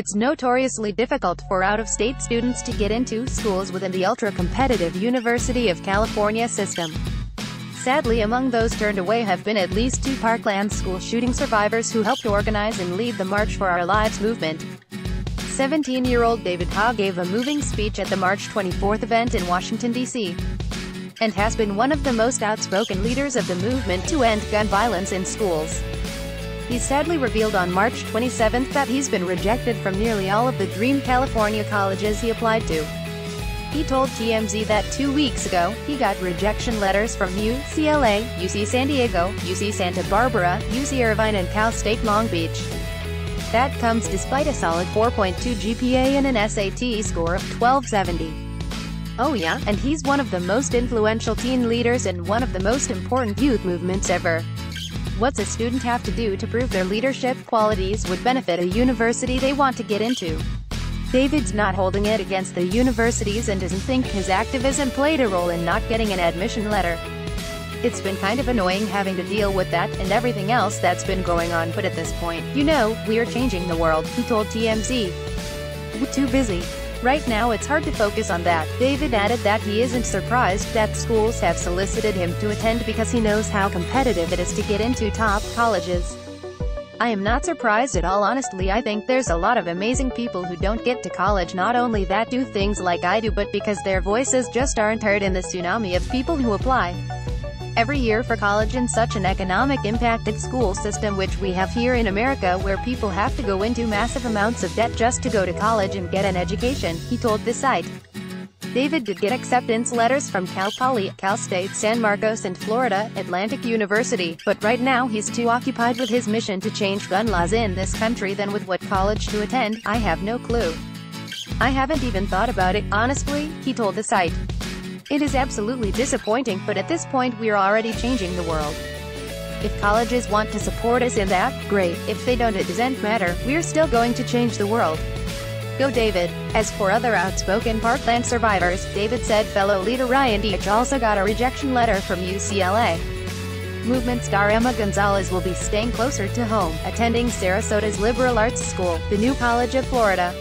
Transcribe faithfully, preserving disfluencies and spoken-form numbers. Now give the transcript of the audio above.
It's notoriously difficult for out-of-state students to get into schools within the ultra-competitive University of California system. Sadly, among those turned away have been at least two Parkland school shooting survivors who helped organize and lead the March for Our Lives movement. seventeen-year-old David Hogg gave a moving speech at the March twenty-fourth event in Washington, D C, and has been one of the most outspoken leaders of the movement to end gun violence in schools. He sadly revealed on March twenty-seventh that he's been rejected from nearly all of the Dream California colleges he applied to. He told T M Z that two weeks ago, he got rejection letters from U C L A, U C San Diego, U C Santa Barbara, U C Irvine and Cal State Long Beach. That comes despite a solid four point two G P A and an S A T score of twelve seventy. Oh yeah, and he's one of the most influential teen leaders and one of the most important youth movements ever. What's a student have to do to prove their leadership qualities would benefit a university they want to get into? David's not holding it against the universities and doesn't think his activism played a role in not getting an admission letter. It's been kind of annoying having to deal with that and everything else that's been going on, but at this point, you know, we're changing the world, he told T M Z. We're too busy. Right now it's hard to focus on that. David added that he isn't surprised that schools have solicited him to attend because he knows how competitive it is to get into top colleges. I am not surprised at all, honestly. I think there's a lot of amazing people who don't get to college, not only that do things like I do, but because their voices just aren't heard in the tsunami of people who apply every year for college in such an economic impacted school system which we have here in America, where people have to go into massive amounts of debt just to go to college and get an education, he told the site. David did get acceptance letters from Cal Poly, Cal State San Marcos and Florida Atlantic University, but right now he's too occupied with his mission to change gun laws in this country than with what college to attend. I have no clue. I haven't even thought about it, honestly, he told the site. It is absolutely disappointing, but at this point we're already changing the world. If colleges want to support us in that, great. If they don't, it doesn't matter. We're still going to change the world. Go David. As for other outspoken Parkland survivors, David said fellow leader Ryan Deitch also got a rejection letter from U C L A. Movement star Emma Gonzalez will be staying closer to home, attending Sarasota's liberal arts school, the New College of Florida.